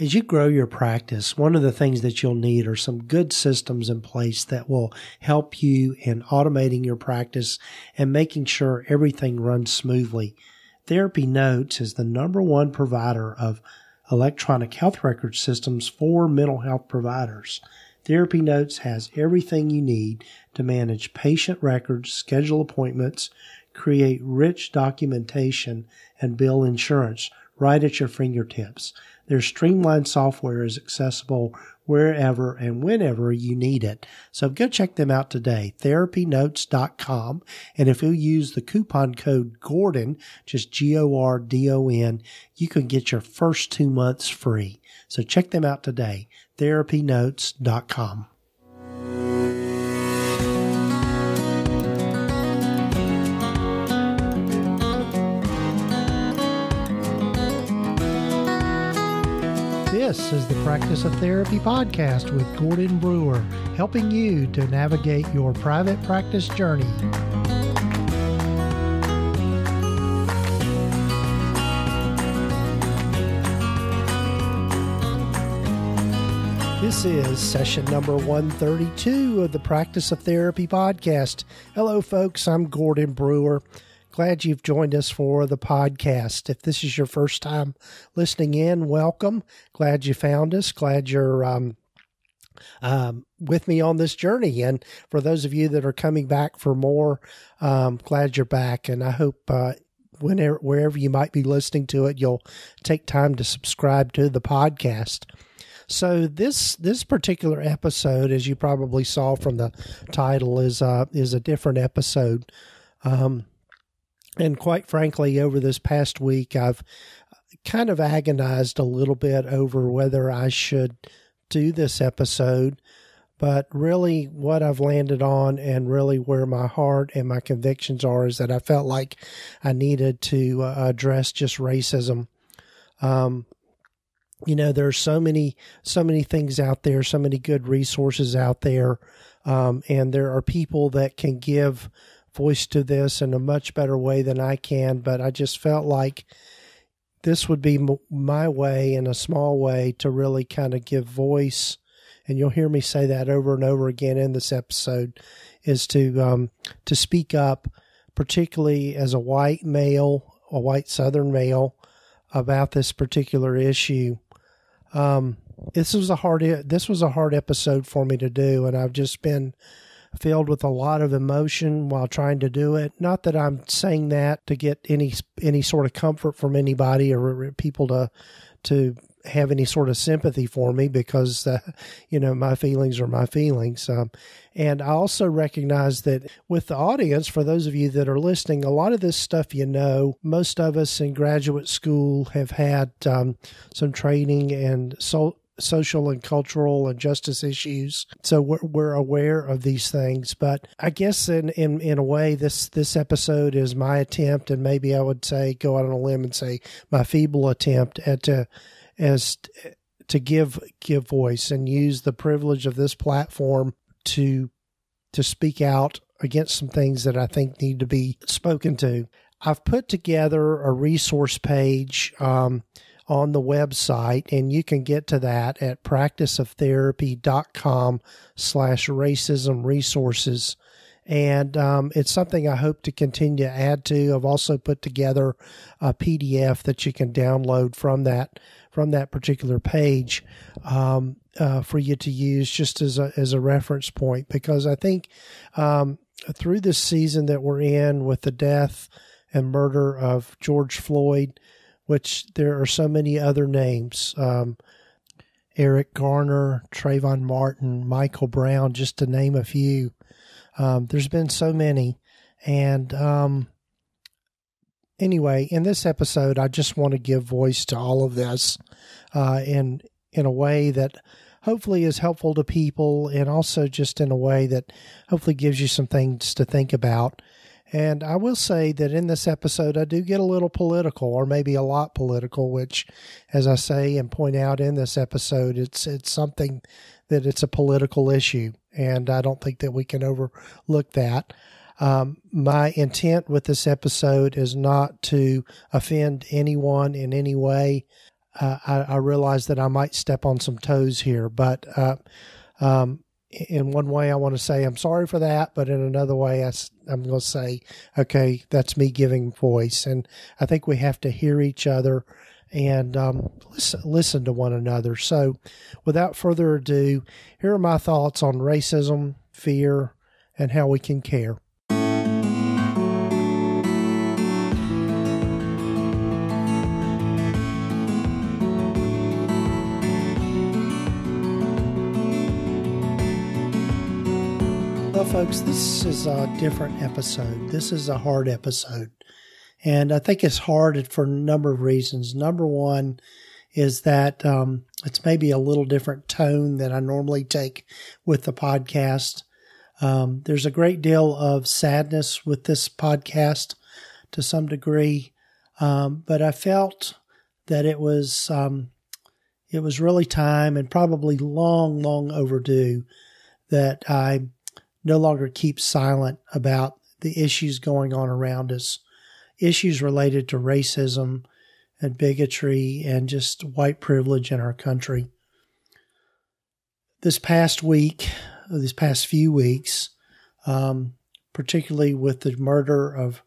As you grow your practice, one of the things that you'll need are some good systems in place that will help you in automating your practice and making sure everything runs smoothly. TherapyNotes is the #1 provider of electronic health record systems for mental health providers. TherapyNotes has everything you need to manage patient records, schedule appointments, create rich documentation, and bill insurance right at your fingertips. Their streamlined software is accessible wherever and whenever you need it. So go check them out today, therapynotes.com. And if you use the coupon code Gordon, just GORDON, you can get your first 2 months free. So check them out today, therapynotes.com. This is the Practice of Therapy podcast with Gordon Brewer, helping you to navigate your private practice journey. This is session number 132 of the Practice of Therapy podcast. Hello, folks. I'm Gordon Brewer. Glad you've joined us for the podcast. If this is your first time listening in, welcome. Glad you found us. Glad you're with me on this journey. And for those of you that are coming back for more, glad you're back. And I hope wherever you might be listening to it, you'll take time to subscribe to the podcast. So this particular episode, as you probably saw from the title, is a different episode. And quite frankly, over this past week, I've kind of agonized a little bit over whether I should do this episode. But really what I've landed on and really where my heart and my convictions are is that I felt like I needed to address just racism. You know, there's so many things out there, so many good resources out there. And there are people that can give voice to this in a much better way than I can, but I just felt like this would be my way in a small way to really kind of give voice, and you'll hear me say that over and over again in this episode, is to speak up, particularly as a white male, a white Southern male, about this particular issue. This was a hard episode for me to do, and I've just been filled with a lot of emotion while trying to do it. Not that I'm saying that to get any sort of comfort from anybody or people to have any sort of sympathy for me, because you know, my feelings are my feelings. And I also recognize that with the audience, for those of you that are listening, a lot of this stuff, you know, most of us in graduate school have had some training and social and cultural and justice issues. So we're aware of these things, but I guess in a way, this episode is my attempt, and maybe I would say, go out on a limb and say my feeble attempt to give voice and use the privilege of this platform to speak out against some things that I think need to be spoken to. I've put together a resource page, on the website, and you can get to that at practiceoftherapy.com/racism-resources. And it's something I hope to continue to add to. I've also put together a PDF that you can download from that particular page for you to use just as a reference point, because I think through this season that we're in with the death and murder of George Floyd, which there are so many other names, Eric Garner, Trayvon Martin, Michael Brown, just to name a few. There's been so many. And anyway, in this episode, I just want to give voice to all of this in a way that hopefully is helpful to people, and also just in a way that hopefully gives you some things to think about. And I will say that in this episode, I do get a little political, or maybe a lot political, which, as I say and point out in this episode, it's something that it's a political issue, and I don't think that we can overlook that. My intent with this episode is not to offend anyone in any way. I realize that I might step on some toes here, but in one way I want to say I'm sorry for that, but in another way I'm going to say, okay, that's me giving voice. And I think we have to hear each other and listen to one another. So without further ado, here are my thoughts on racism, fear, and how we can care. Folks, this is a different episode. This is a hard episode, and I think it's hard for a number of reasons. Number one is that it's maybe a little different tone than I normally take with the podcast. There's a great deal of sadness with this podcast to some degree, but I felt that it was really time, and probably long, long overdue, that I no longer keep silent about the issues going on around us, issues related to racism and bigotry and just white privilege in our country. This past week, or these past few weeks, particularly with the murder of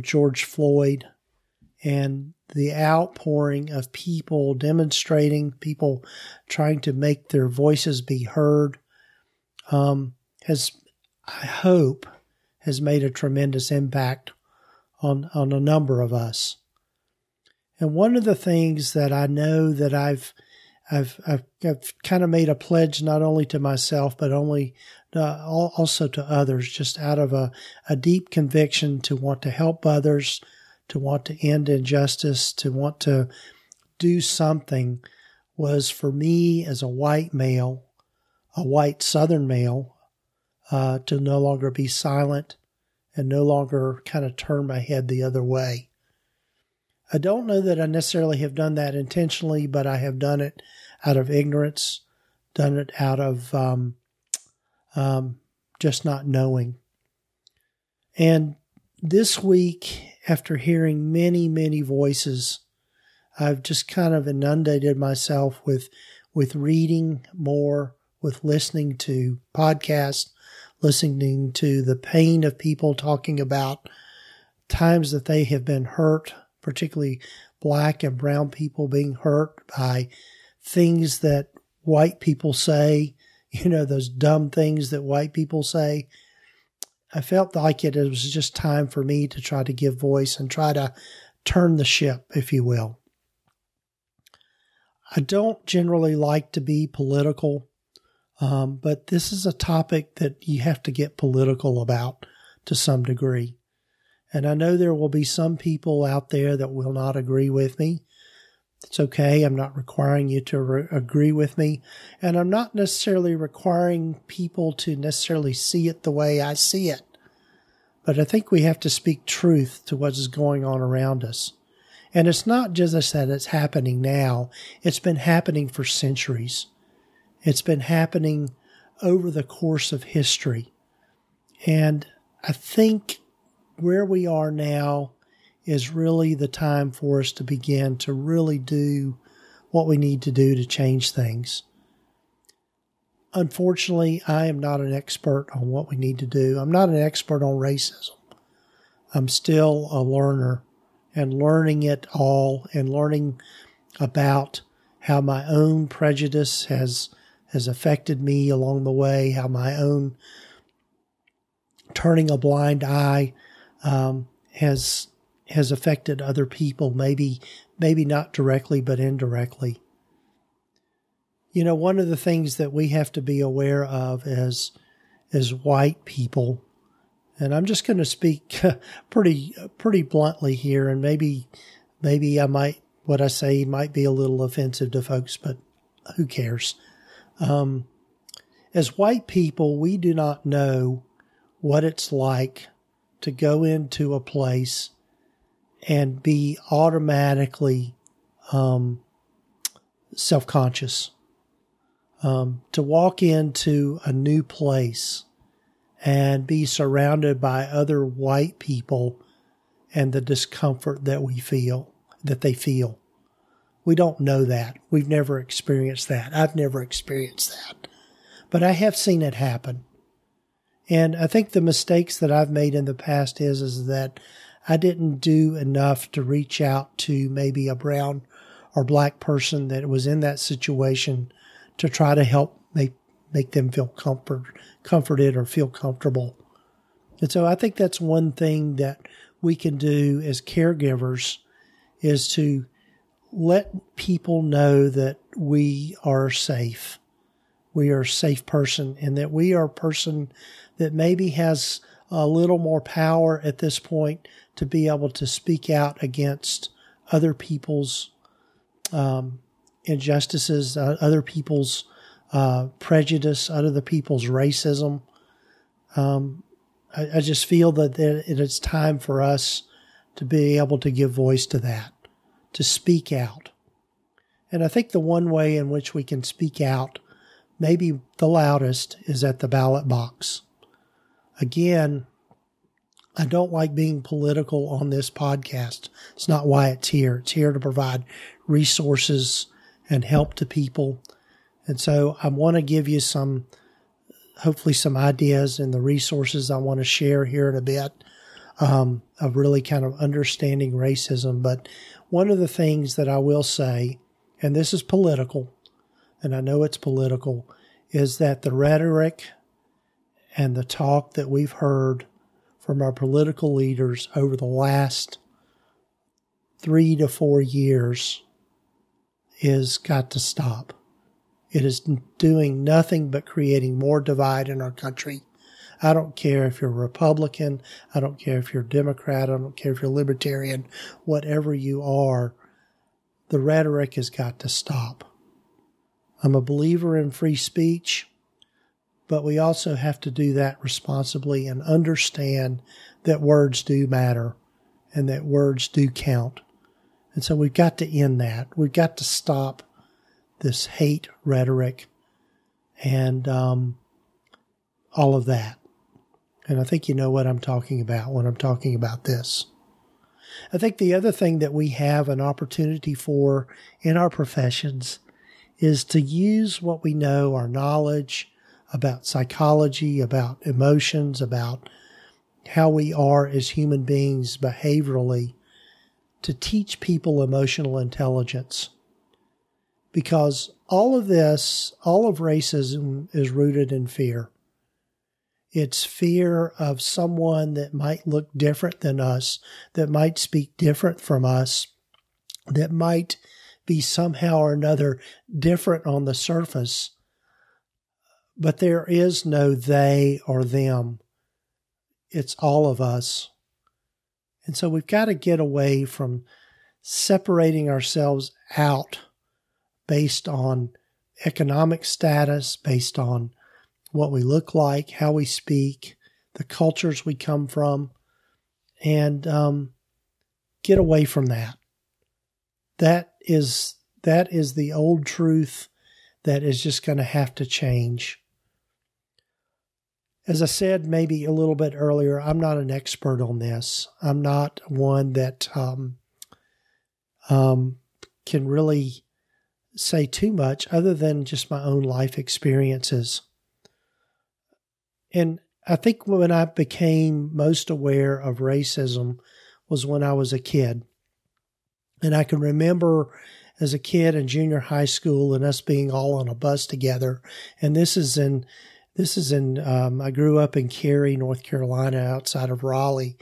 George Floyd and the outpouring of people demonstrating, people trying to make their voices be heard, I hope has made a tremendous impact on a number of us. And one of the things that I know that I've kind of made a pledge, not only to myself, but also to others, just out of a deep conviction to want to help others, to want to end injustice, to want to do something, was for me as a white male, a white Southern male, to no longer be silent and no longer kind of turn my head the other way. I don't know that I necessarily have done that intentionally, but I have done it out of ignorance, done it out of just not knowing. And this week, after hearing many, many voices, I've just kind of inundated myself with reading more, with listening to podcasts, listening to the pain of people talking about times that they have been hurt, particularly black and brown people being hurt by things that white people say, you know, those dumb things that white people say. I felt like it was just time for me to try to give voice and try to turn the ship, if you will. I don't generally like to be political. But this is a topic that you have to get political about to some degree. And I know there will be some people out there that will not agree with me. It's okay. I'm not requiring you to agree with me. And I'm not necessarily requiring people to necessarily see it the way I see it. But I think we have to speak truth to what is going on around us. And it's not just that it's happening now. It's been happening for centuries. It's been happening over the course of history. And I think where we are now is really the time for us to begin to really do what we need to do to change things. Unfortunately, I am not an expert on what we need to do. I'm not an expert on racism. I'm still a learner, and learning it all and learning about how my own prejudice has affected me along the way, how my own turning a blind eye has affected other people, maybe not directly, but indirectly. You know, one of the things that we have to be aware of as white people, and I'm just going to speak pretty bluntly here, and maybe I might, what I say might be a little offensive to folks, but who cares? As white people, we do not know what it's like to go into a place and be automatically self-conscious, to walk into a new place and be surrounded by other white people and the discomfort that they feel. We don't know that. We've never experienced that. I've never experienced that. But I have seen it happen. And I think the mistakes that I've made in the past is that I didn't do enough to reach out to maybe a brown or black person that was in that situation to try to help make them feel comforted or feel comfortable. And so I think that's one thing that we can do as caregivers is to let people know that we are safe. We are a safe person, and that we are a person that maybe has a little more power at this point to be able to speak out against other people's injustices, other people's prejudice, other people's racism. I just feel that it's time for us to be able to give voice to that, to speak out. And I think the one way in which we can speak out, maybe the loudest, is at the ballot box. Again, I don't like being political on this podcast. It's not why it's here. It's here to provide resources and help to people. And so I want to give you some, hopefully some ideas and the resources I want to share here in a bit of really kind of understanding racism. But one of the things that I will say, and this is political, and I know it's political, is that the rhetoric and the talk that we've heard from our political leaders over the last 3 to 4 years has got to stop. It is doing nothing but creating more divide in our country. I don't care if you're Republican. I don't care if you're Democrat. I don't care if you're Libertarian. Whatever you are, the rhetoric has got to stop. I'm a believer in free speech, but we also have to do that responsibly and understand that words do matter and that words do count. And so we've got to end that. We've got to stop this hate rhetoric and all of that. And I think you know what I'm talking about when I'm talking about this. I think the other thing that we have an opportunity for in our professions is to use what we know, our knowledge about psychology, about emotions, about how we are as human beings behaviorally, to teach people emotional intelligence. Because all of this, all of racism is rooted in fear. It's fear of someone that might look different than us, that might speak different from us, that might be somehow or another different on the surface, but there is no they or them. It's all of us. And so we've got to get away from separating ourselves out based on economic status, based on what we look like, how we speak, the cultures we come from, and get away from that. That is the old truth that is just going to have to change. As I said maybe a little bit earlier, I'm not an expert on this. I'm not one that can really say too much other than just my own life experiences. And I think when I became most aware of racism was when I was a kid. And I can remember as a kid in junior high school and us being all on a bus together. And I grew up in Cary, North Carolina, outside of Raleigh.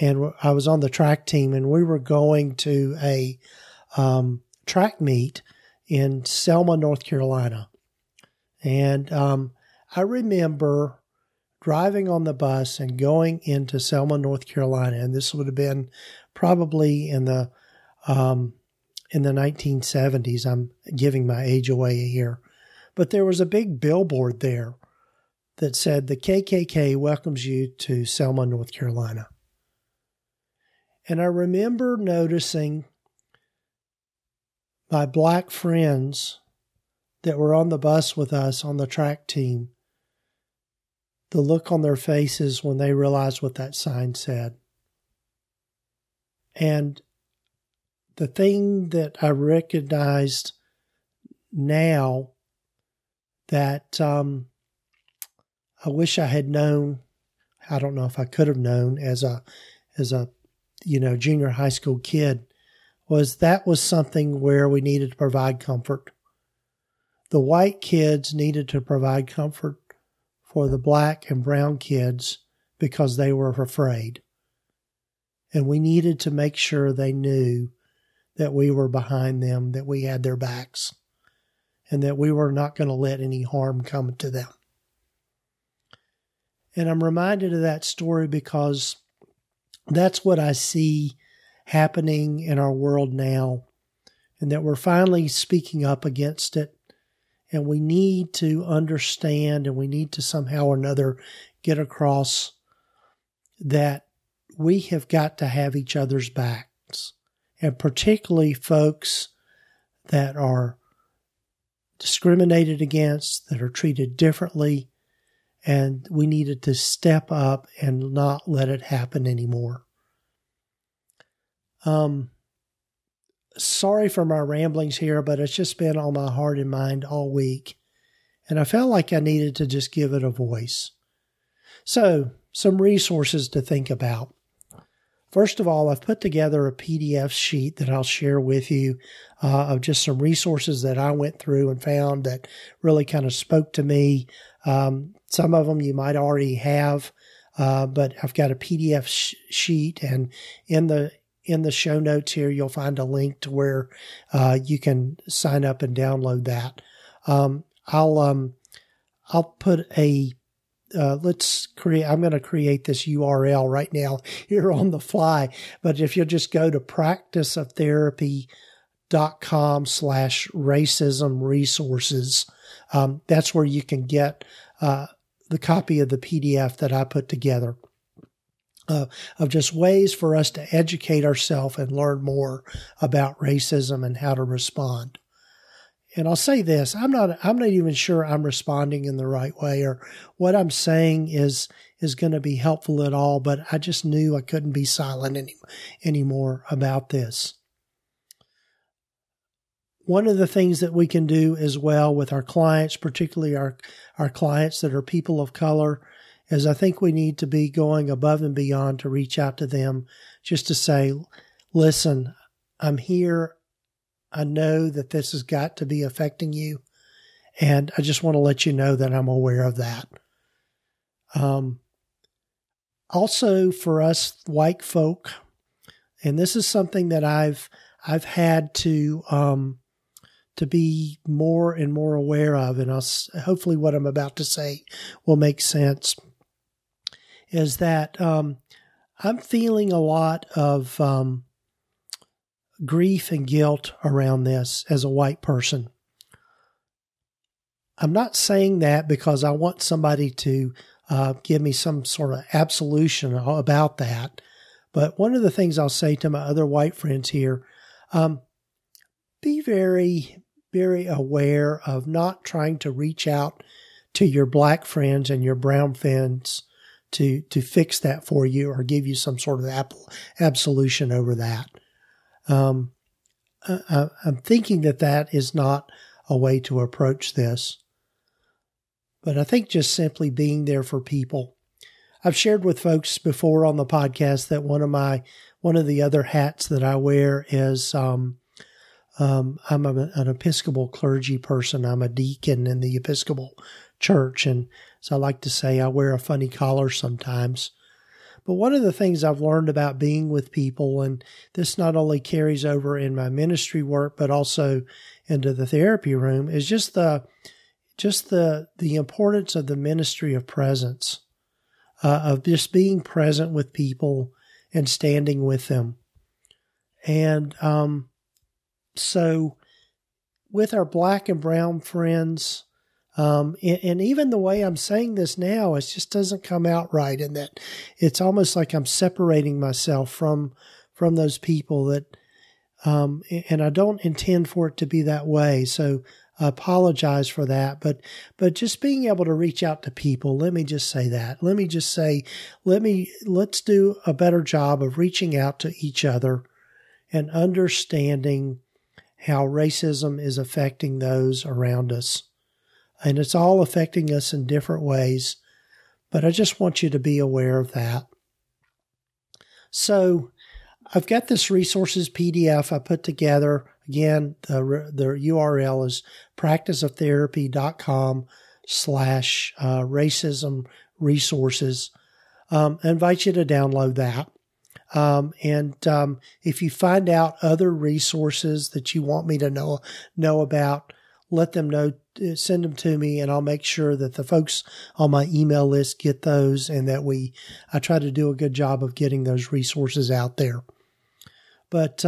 And I was on the track team, and we were going to a track meet in Selma, North Carolina. And I remember driving on the bus and going into Selma, North Carolina. And this would have been probably in the 1970s, I'm giving my age away here, but there was a big billboard there that said the KKK welcomes you to Selma, North Carolina. And I remember noticing my black friends that were on the bus with us on the track team, the look on their faces when they realized what that sign said. And the thing that I recognized now that I wish I had known, I don't know if I could have known as a junior high school kid, was that was something where we needed to provide comfort. The white kids needed to provide comfort for the black and brown kids because they were afraid. And we needed to make sure they knew that we were behind them, that we had their backs, and that we were not going to let any harm come to them. And I'm reminded of that story because that's what I see happening in our world now, and that we're finally speaking up against it. And we need to understand, and we need to somehow or another get across that we have got to have each other's backs, and particularly folks that are discriminated against, that are treated differently, and we needed to step up and not let it happen anymore. Sorry for my ramblings here, but it's just been on my heart and mind all week, and I felt like I needed to just give it a voice. So, some resources to think about. First of all, I've put together a PDF sheet that I'll share with you of just some resources that I went through and found that really kind of spoke to me. Some of them you might already have, but I've got a PDF sheet, and in the show notes here, you'll find a link to where you can sign up and download that. I'll put a I'm going to create this URL right now here on the fly. But if you'll just go to practiceoftherapy.com/racism-resources, that's where you can get the copy of the PDF that I put together. Of just ways for us to educate ourselves and learn more about racism and how to respond. And I'll say this, I'm not even sure I'm responding in the right way, or what I'm saying is going to be helpful at all, but I just knew I couldn't be silent anymore about this. One of the things that we can do as well with our clients, particularly our clients that are people of color, is I think we need to be going above and beyond to reach out to them just to say, listen, I'm here. I know that this has got to be affecting you, and I just want to let you know that I'm aware of that. Also for us white folk, and this is something that I've had to be more and more aware of, and hopefully what I'm about to say will make sense, is that I'm feeling a lot of grief and guilt around this as a white person. I'm not saying that because I want somebody to give me some sort of absolution about that, but one of the things I'll say to my other white friends here, be very, very aware of not trying to reach out to your black friends and your brown friends to fix that for you or give you some sort of absolution over that. I'm thinking that is not a way to approach this. But I think just simply being there for people. I've shared with folks before on the podcast that one of the other hats that I wear is I'm an Episcopal clergy person. I'm a deacon in the Episcopal Church, and so I like to say I wear a funny collar sometimes. But one of the things I've learned about being with people, and this not only carries over in my ministry work, but also into the therapy room, is just the importance of the ministry of presence, of just being present with people and standing with them. And so with our black and brown friends, and even the way I'm saying this now, it just doesn't come out right, in that it's almost like I'm separating myself from those people that, and I don't intend for it to be that way. So I apologize for that, but just being able to reach out to people. Let me just say that. Let me just say, let's do a better job of reaching out to each other and understanding how racism is affecting those around us. And it's all affecting us in different ways, but I just want you to be aware of that. So I've got this resources PDF I put together. Again, the URL is practiceoftherapy.com/racism-resources. I invite you to download that. If you find out other resources that you want me to know about, let them know, send them to me, and I'll make sure that the folks on my email list get those and that I try to do a good job of getting those resources out there. But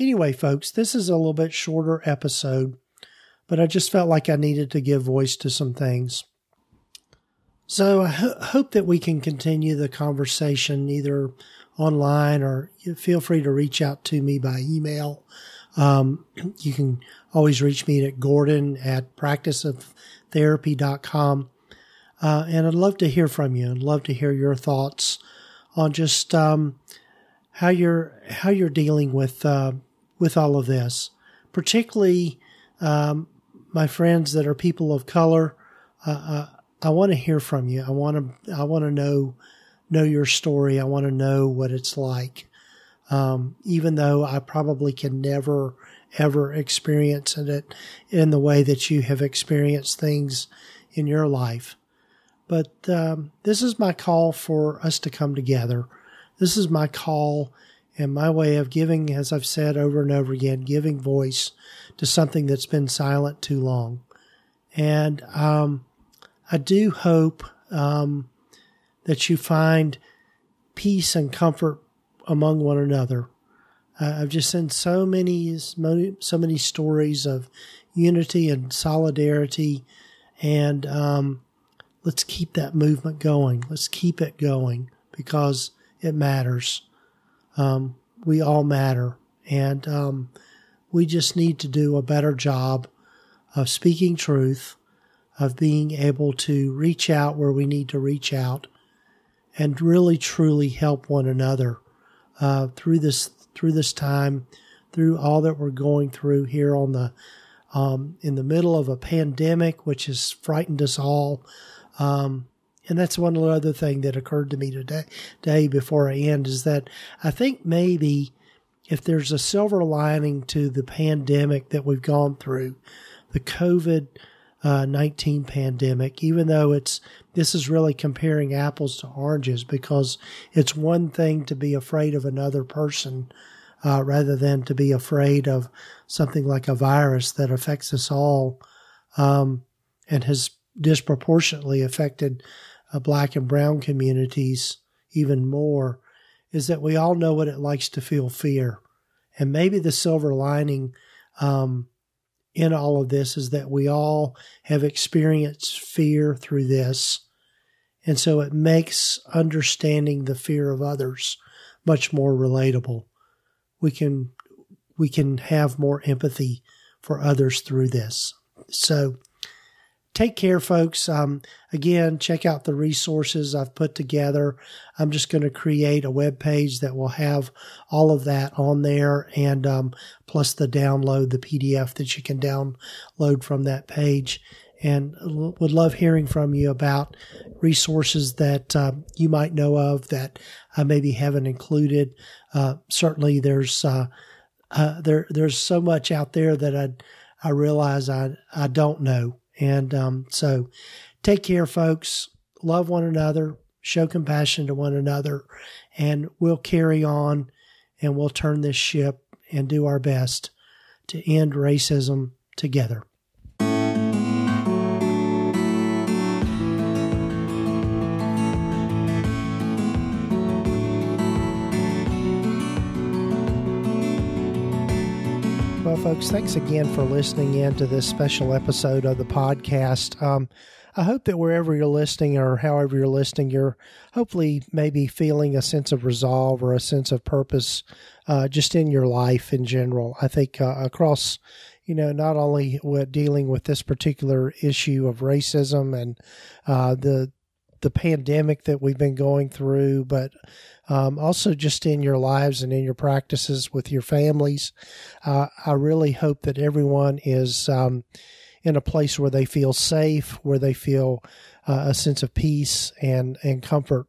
anyway, folks, this is a little bit shorter episode, but I just felt like I needed to give voice to some things. So I hope that we can continue the conversation either online or feel free to reach out to me by email. You can always reach me at gordon@practiceoftherapy.com. And I'd love to hear from you. I'd love to hear your thoughts on just how you're dealing with all of this, particularly my friends that are people of color. I want to hear from you. I want to know your story. I want to know what it's like. Even though I probably can never, ever experience it in the way that you have experienced things in your life. But this is my call for us to come together. This is my call and my way of giving, as I've said over and over again, giving voice to something that's been silent too long. And I do hope that you find peace and comfort among one another. I've just seen so many stories of unity and solidarity, and let's keep that movement going. Let's keep it going because it matters. We all matter, and we just need to do a better job of speaking truth, of being able to reach out where we need to reach out, and really truly help one another through this time, through all that we're going through here on the in the middle of a pandemic, which has frightened us all. And that's one other thing that occurred to me today before I end, is that I think maybe if there's a silver lining to the pandemic that we've gone through, the COVID-19 pandemic, even though this is really comparing apples to oranges, because it's one thing to be afraid of another person rather than to be afraid of something like a virus that affects us all and has disproportionately affected Black and brown communities even more, is that we all know what it likes to feel fear. And maybe the silver lining in all of this is that we all have experienced fear through this. And so it makes understanding the fear of others much more relatable. We can have more empathy for others through this. So take care, folks. Again, check out the resources I've put together. I'm just going to create a web page that will have all of that on there, and plus the download, the PDF that you can download from that page. And would love hearing from you about resources that you might know of that I maybe haven't included. Certainly, there's so much out there that I realize I don't know. And so take care, folks. Love one another. Show compassion to one another. And we'll carry on, and we'll turn this ship and do our best to end racism together. Folks, thanks again for listening in to this special episode of the podcast. I hope that wherever you're listening or however you're listening, you're hopefully maybe feeling a sense of resolve or a sense of purpose just in your life in general. I think across, not only dealing with this particular issue of racism and the pandemic that we've been going through, but also just in your lives and in your practices with your families. I really hope that everyone is in a place where they feel safe, where they feel a sense of peace and comfort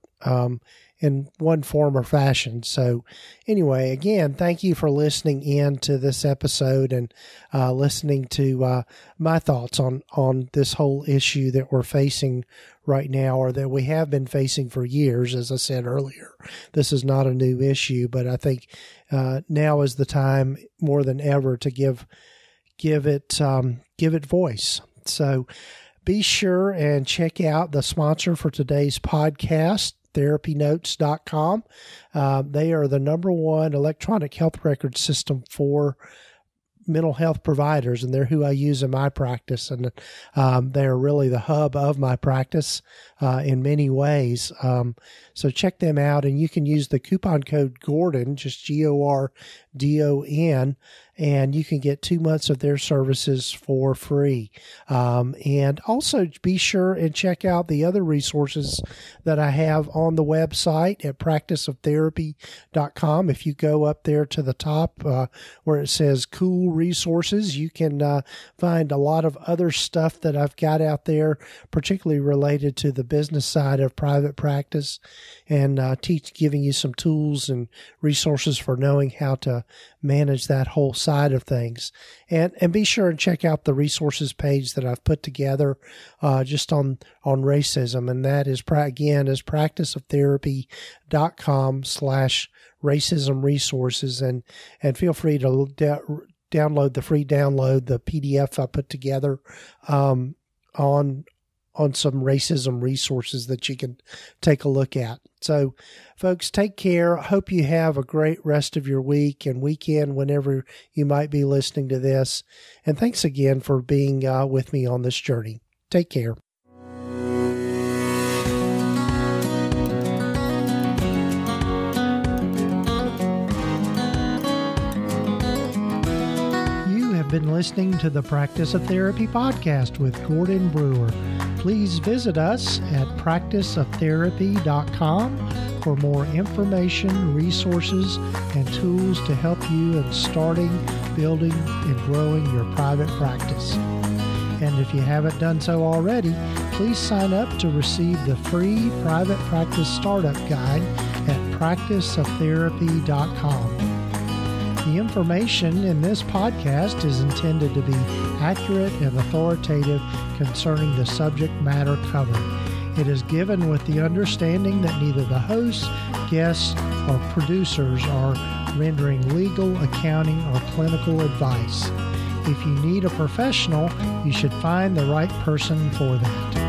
in one form or fashion. So anyway, again, thank you for listening in to this episode and listening to my thoughts on this whole issue that we're facing right now, or that we have been facing for years. As I said earlier, this is not a new issue, but I think now is the time more than ever to give it voice. So be sure and check out the sponsor for today's podcast, TherapyNotes.com. They are the #1 electronic health record system for mental health providers, and they're who I use in my practice. And they are really the hub of my practice in many ways. So check them out, and you can use the coupon code Gordon, just GORDON, and you can get 2 months of their services for free. And also be sure and check out the other resources that I have on the website at practiceoftherapy.com. If you go up there to the top where it says cool resources, you can find a lot of other stuff that I've got out there, particularly related to the business side of private practice, and giving you some tools and resources for knowing how to manage that whole side of things. And be sure and check out the resources page that I've put together just on racism, and that is, again, is practiceoftherapy.com/racism resources, and feel free to download the free download, the PDF I put together on some racism resources that you can take a look at. So folks, take care. I hope you have a great rest of your week and weekend whenever you might be listening to this. And thanks again for being with me on this journey. Take care. You have been listening to the Practice of Therapy podcast with Gordon Brewer. Please visit us at practiceoftherapy.com for more information, resources, and tools to help you in starting, building, and growing your private practice. And if you haven't done so already, please sign up to receive the free Private Practice Startup Guide at practiceoftherapy.com. The information in this podcast is intended to be accurate and authoritative concerning the subject matter covered. It is given with the understanding that neither the hosts, guests, or producers are rendering legal, accounting, or clinical advice. If you need a professional, you should find the right person for that.